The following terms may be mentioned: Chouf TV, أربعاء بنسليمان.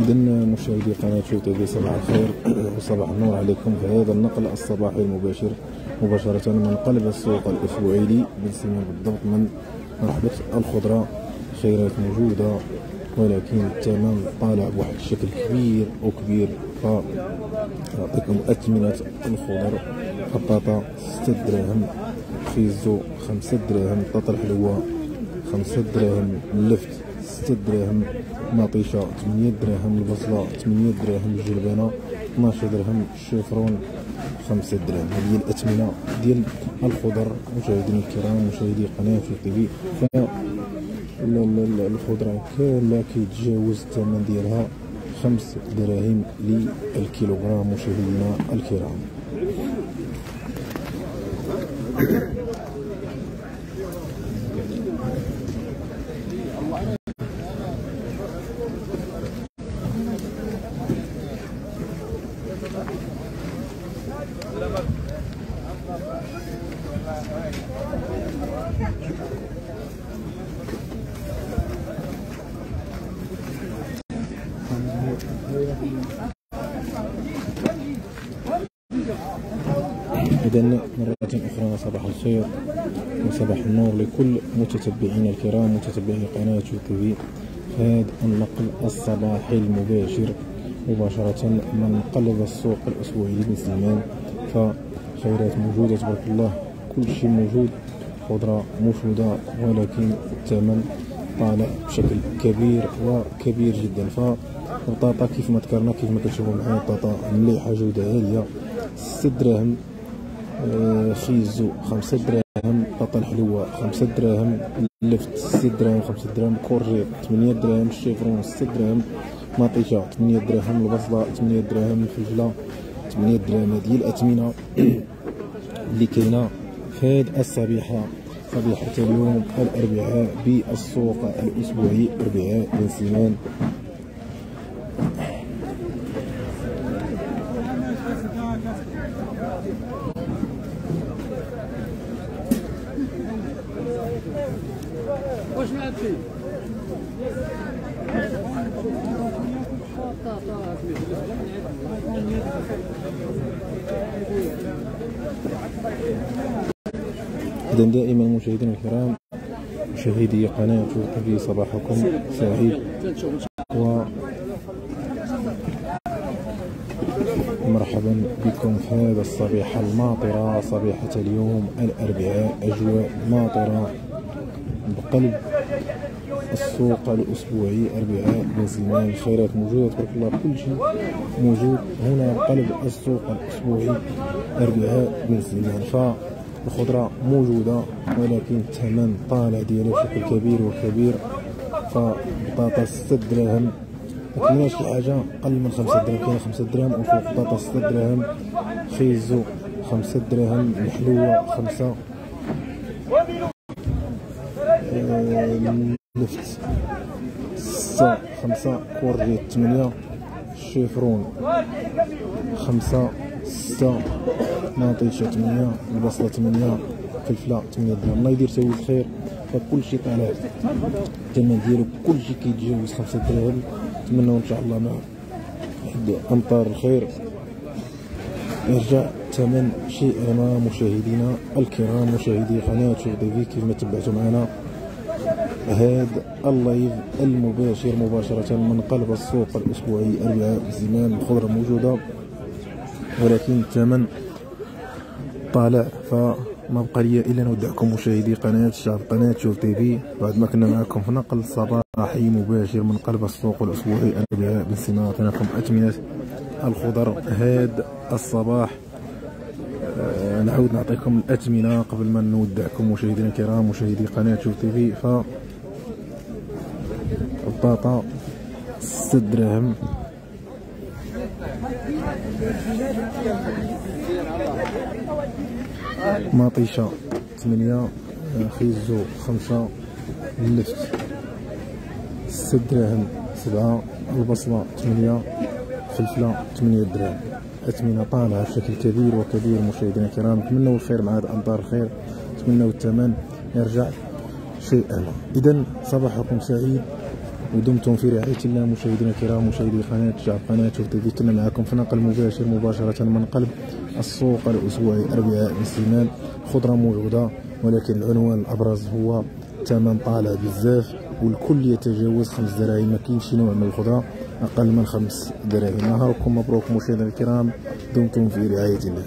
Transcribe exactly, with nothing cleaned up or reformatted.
إذن مشاهدي قناة شوف تيفي صباح الخير وصباح النور عليكم في هذا النقل الصباحي المباشر مباشرة من قلب السوق الأسبوعي بنسليمان بالضبط من رحلة الخضرة. خيرات موجودة ولكن الثمن طالع بواحد الشكل كبير وكبير. فنعطيكم أثمنة الخضر: بطاطا ستة دراهم، فيزو خمسة دراهم، بطاطا حلوة خمسة دراهم، اللفت ستة دراهم، مطيشة ثمانية دراهم، البصلة ثمانية دراهم، الجلبانة اثناش درهم، الشيفرون خمسة دراهم. هذه هي الأثمنة ديال الخضر مشاهدينا الكرام مشاهدي قناة شوف تيفي. الخضرة كاملة كيتجاوز الثمن ديالها خمس دراهم للكيلوغرام مشاهدينا الكرام. إذن مرة أخرى صباح الخير وصباح النور لكل متتبعينا الكرام متتبعي قناة شوف تيفي. هذا النقل الصباحي المباشر مباشرة من قلب السوق الأسبوعي بنسليمان. فخيرات موجودة تبارك الله، كل شيء موجود، خضرة موجودة ولكن الثمن طالع بشكل كبير وكبير جدا. فالبطاطا كيف ما ذكرنا كيف ما كتشوفوا معايا البطاطا مليحة جودة عالية ستة دراهم، فيزو خمسة دراهم، بطاطا الحلوة خمسة دراهم، اللفت ستة دراهم خمسة دراهم، كورجي ثمانية دراهم، الشيفرون ستة دراهم، مطيشة ثمانية دراهم، البصلة ثمانية دراهم، الفجلة ثمانية دراهم. هذه الأثمنة اللي كاينة في هذه الصبيحة صبيحة اليوم الأربعاء بالسوق الأسبوعي أربعاء بنسليمان. واش نعطي إذن دائما مشاهدينا الكرام مشاهدي قناة شوف تيفي صباحكم سعيد و مرحبا بكم في هذا الصبيحة الماطرة صبيحة اليوم الأربعاء. أجواء ماطرة بقلب السوق الأسبوعي أربعاء بنسليمان. خيرات موجودة تبارك الله، كل شيء موجود هنا بقلب السوق الأسبوعي أربعاء بنسليمان. فالخضرة موجودة ولكن الثمن طالع ديالها بشكل كبير وكبير. فبطاطا ستة دراهم، مكايناش شي حاجة أقل من خمسة دراهم، كاينة خمسة دراهم وفوق بطاطا ستة دراهم، خيزو خمسة دراهم، الحلوة خمسة، اللفت ستة خمسة، كورجيت ثمانية، الشيفرون خمسة ستة، مطيشة ثمانية، البصلة ثمانية، فلفلة ثمانية درهم. الله يدير تاويل الخير. فكل شيء طالع الثمن ديالو، كل شيء كيتجاوز خمسة دراهم. نتمنوا ان شاء الله مع امطار الخير يرجع الثمن شيئا ما مشاهدينا الكرام مشاهدي قناة شوف تيفي. كيف ما تبعتوا معنا هذا اللايف المباشر مباشرة من قلب السوق الأسبوعي أربعاء بنسليمان. الخضرة موجودة ولكن الثمن طالع. فما بقى لي إلا نودعكم مشاهدي قناة الشعب قناة شوف تيفي بعد ما كنا معكم في نقل صباحي مباشر من قلب السوق الأسبوعي أربعاء بنسليمان. عطيناكم أثمنة الخضر هذا الصباح. نعود نعطيكم الأثمنة قبل ما نودعكم مشاهدينا الكرام مشاهدي قناة شوف تيفي. ف البطاطا ستة دراهم، مطيشة ثمانية، خيزو خمسة، اللفت ستة دراهم، سبعة، البصلة ثمانية، الفلفلة ثمانية دراهم. أثمنة طالعة بشكل كبير وكبير مشاهدينا الكرام، نتمنوا الخير مع هذا أمطار الخير، نتمنوا الثمن يرجع شيء أعلى. إذا صباحكم سعيد ودمتم في رعاية الله مشاهدينا الكرام، مشاهدي قناة شعب قناة شوف تيفي، كنا معكم في نقل مباشر مباشرة من قلب السوق الأسبوعي أربعاء بنسليمان. خضرة موجودة ولكن العنوان الأبرز هو ثمن طالع بزاف والكل يتجاوز خمس دراهم، ما كاينش نوع من الخضرة أقل من خمس دراهم. نهاركم مبروك مشاهدينا الكرام، دمتم في رعاية الله.